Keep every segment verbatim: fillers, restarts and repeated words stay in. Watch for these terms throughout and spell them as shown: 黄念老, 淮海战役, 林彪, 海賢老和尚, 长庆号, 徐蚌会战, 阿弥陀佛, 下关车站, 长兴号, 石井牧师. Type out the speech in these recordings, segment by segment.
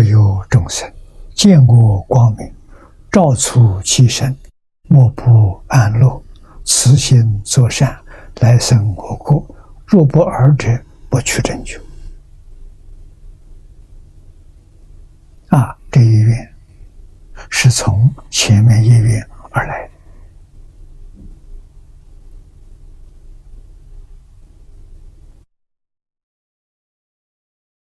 若有众生见过光明，照出其身，莫不安乐，慈心作善，来生我国。若不尔者，不取正觉。啊，这一愿是从前面一愿而来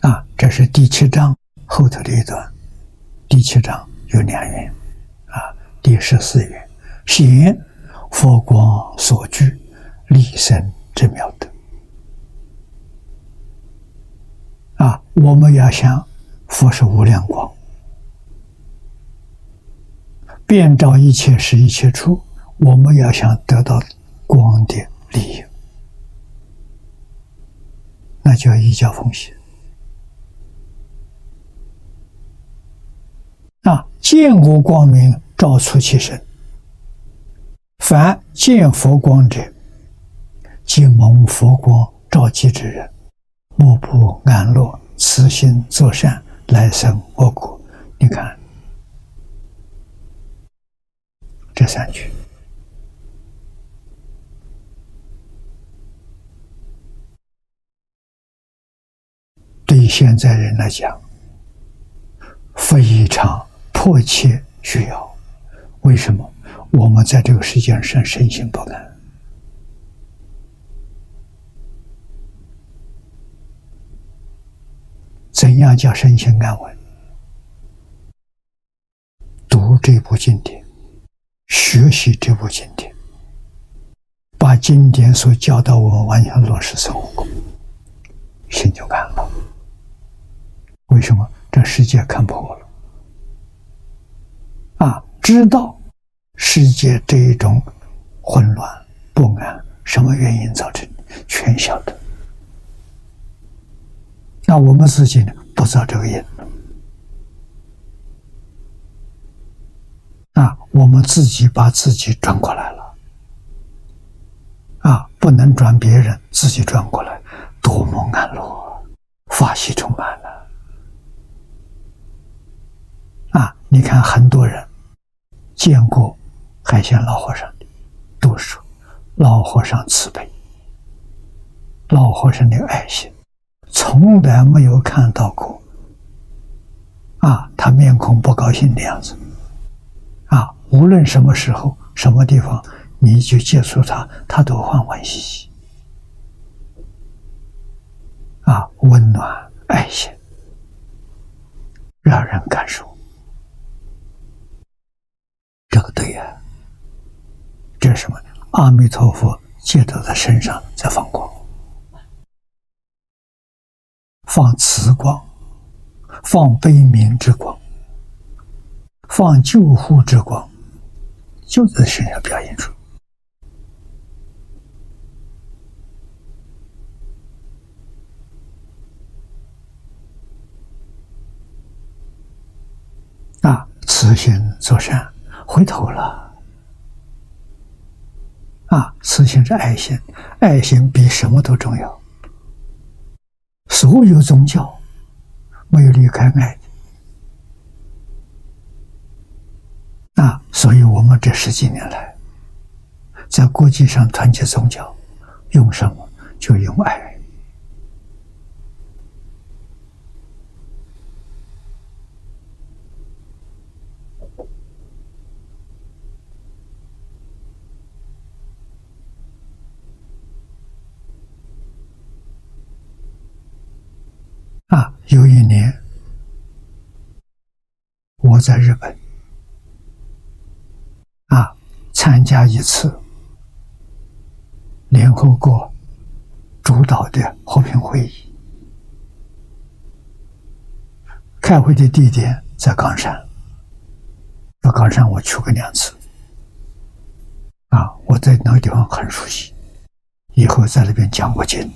的。啊，这是第七章后头的一段。第七章有两愿，啊，第十四愿显佛光所居，利生之妙德。啊，我们要想佛是无量光，遍照一切时一切处，我们要想得到光的利益，那就要依教奉行。啊，见过光明，照出其身。凡见佛光者，即蒙佛光照其之人，莫不安乐，慈心作善，来生我国。你看这三句，对于现在人来讲，非常迫切需要。为什么？我们在这个世界上深信不敢，怎样叫深信安稳？读这部经典，学习这部经典，把经典所教导我们完全落实生活，心就安了。为什么？这世界看破了啊，知道世界这一种混乱不安什么原因造成的全晓得。那我们自己呢，不造这个因啊，我们自己把自己转过来了啊，不能转别人，自己转过来，多么安乐，法喜充满了啊！你看很多人见过海鲜老和尚的，都说老和尚慈悲，老和尚的爱心，从来没有看到过啊，他面孔不高兴的样子啊！无论什么时候、什么地方，你去接触他，他都欢欢喜喜啊，温暖爱心，让人感受。这个对呀、啊，这是什么？阿弥陀佛借到他身上在放光，放慈光，放悲悯之光，放救护之光，就在身上表现出。啊，慈心作善。回头了啊！慈心是爱心，爱心比什么都重要。所有宗教没有离开爱的啊，所以我们这十几年来，在国际上团结宗教，用什么就用爱啊！有一年我在日本啊，参加一次联合国主导的和平会议，开会的地点在冈山。到冈山我去过两次啊，我在那个地方很熟悉，以后在那边讲过经。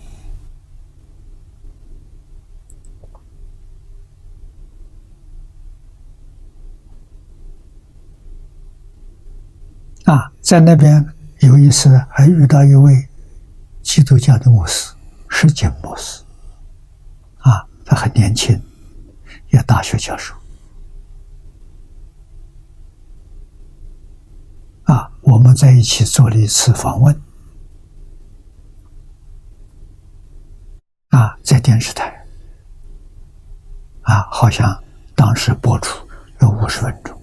啊，在那边有一次还遇到一位基督教的牧师，石井牧师啊，他很年轻，也大学教授啊，我们在一起做了一次访问啊，在电视台啊，好像当时播出有五十分钟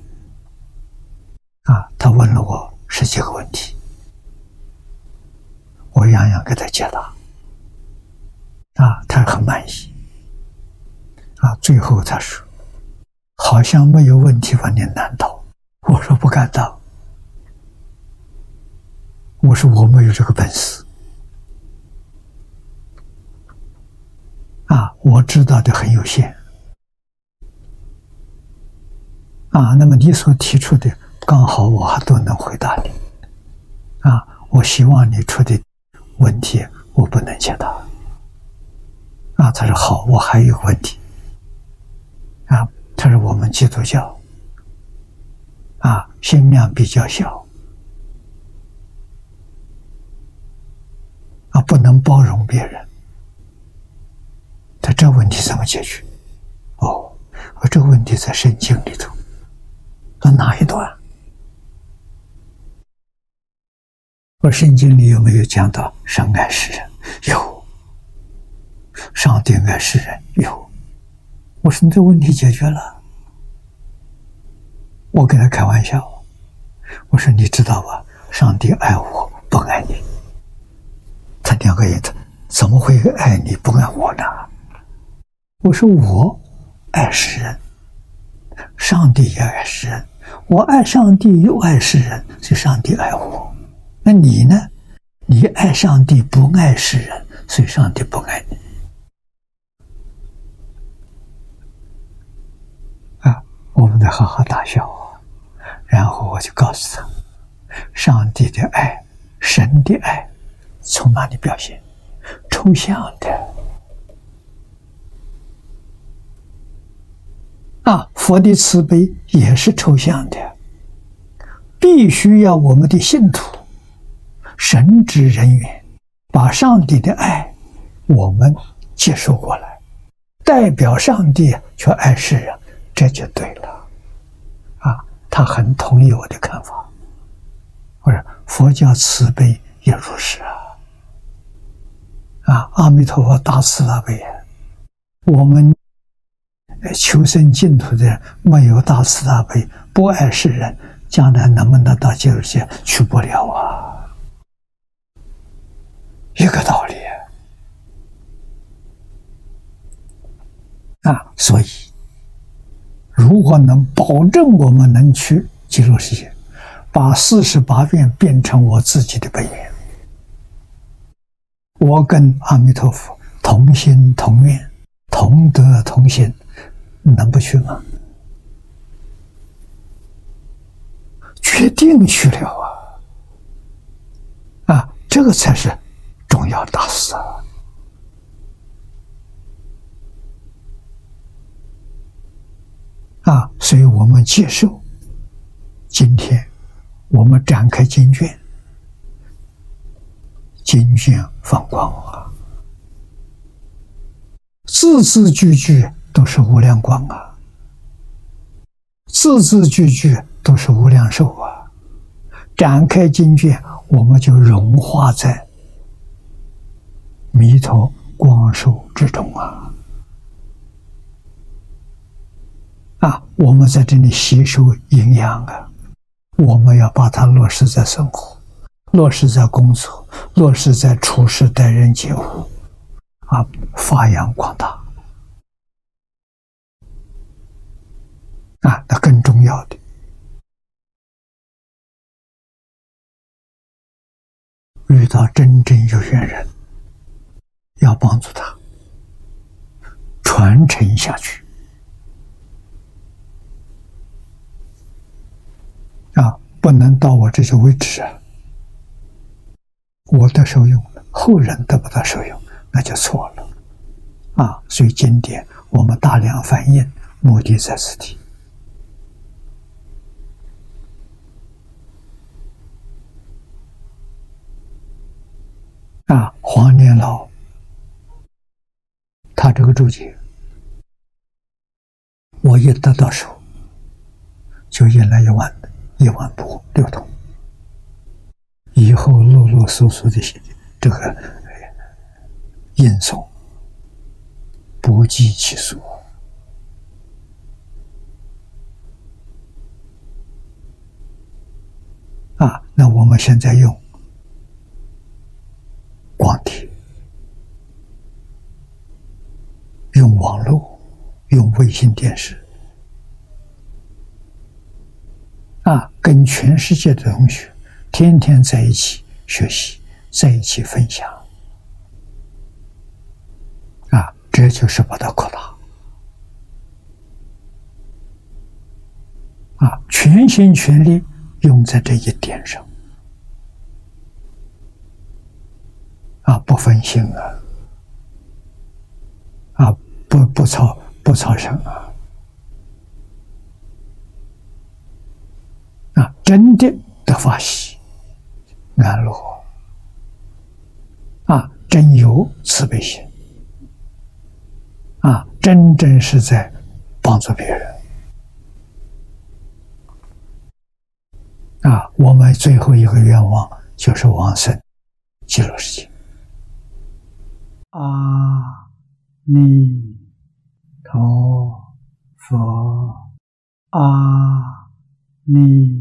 啊，他问了我十几个问题，我样样给他解答啊，他很满意啊，最后他说好像没有问题把你难倒，我说不敢当，我说我没有这个本事啊，我知道的很有限啊，那么你所提出的刚好我还都能回答你啊，我希望你出的问题我不能解答啊。他说好，我还有个问题啊，他说我们基督教啊心量比较小啊，不能包容别人，他这问题怎么解决？哦，我这个问题在圣经里头那哪一段？我圣经里有没有讲到神爱世人？有。上帝爱世人？有。我说你这问题解决了。我跟他开玩笑，我说你知道吧，上帝爱我不爱你。他两个人怎么会爱你不爱我呢？我说我爱世人，上帝也爱世人，我爱上帝又爱世人，所以上帝爱我。那你呢？你爱上帝不爱世人，所以上帝不爱你。啊，我们在哈哈大笑啊！然后我就告诉他，上帝的爱，神的爱，从哪里表现？抽象的。啊，佛的慈悲也是抽象的，必须要我们的信徒神职人员把上帝的爱我们接受过来，代表上帝去爱世人，这就对了啊。他很同意我的看法，我说佛教慈悲也如是啊，啊，阿弥陀佛大慈大悲，我们求生净土的人没有大慈大悲，不爱世人，将来能不能到极乐世界？去不了啊，一个道理啊。所以如果能保证我们能去极乐世界，把四十八愿变成我自己的本愿，我跟阿弥陀佛同心同愿同德同心，能不去吗？决定去了啊！啊，这个才是重要大事啊！啊，所以我们接受，今天我们展开经卷，经卷放光啊，字字句句。都是无量光啊，字字句句都是无量寿啊。展开经卷，我们就融化在弥陀光寿之中啊！啊，我们在这里吸收营养啊，我们要把它落实在生活，落实在工作，落实在处事待人接物啊，发扬光大。啊，那更重要的，遇到真正有缘人，要帮助他传承下去。啊，不能到我这些位置啊，我得受用了，后人得不到受用，那就错了。啊，所以经典我们大量翻译，目的在此地。啊，黄念老他这个注解我一得到手，就引来一万一万步六通。以后陆陆续续的这个印诵不计其数。 啊，那我们现在用光碟、用网络、用卫星电视，啊，跟全世界的同学天天在一起学习，在一起分享，啊，这就是把它扩大，啊，全心全力。 用在这一点上，啊，不分心啊，啊，不不操不操心啊，啊，真的得法喜，安乐，啊，真有慈悲心，啊，真正是在帮助别人。 啊，我们最后一个愿望就是往生极乐世界。阿弥陀佛，阿弥。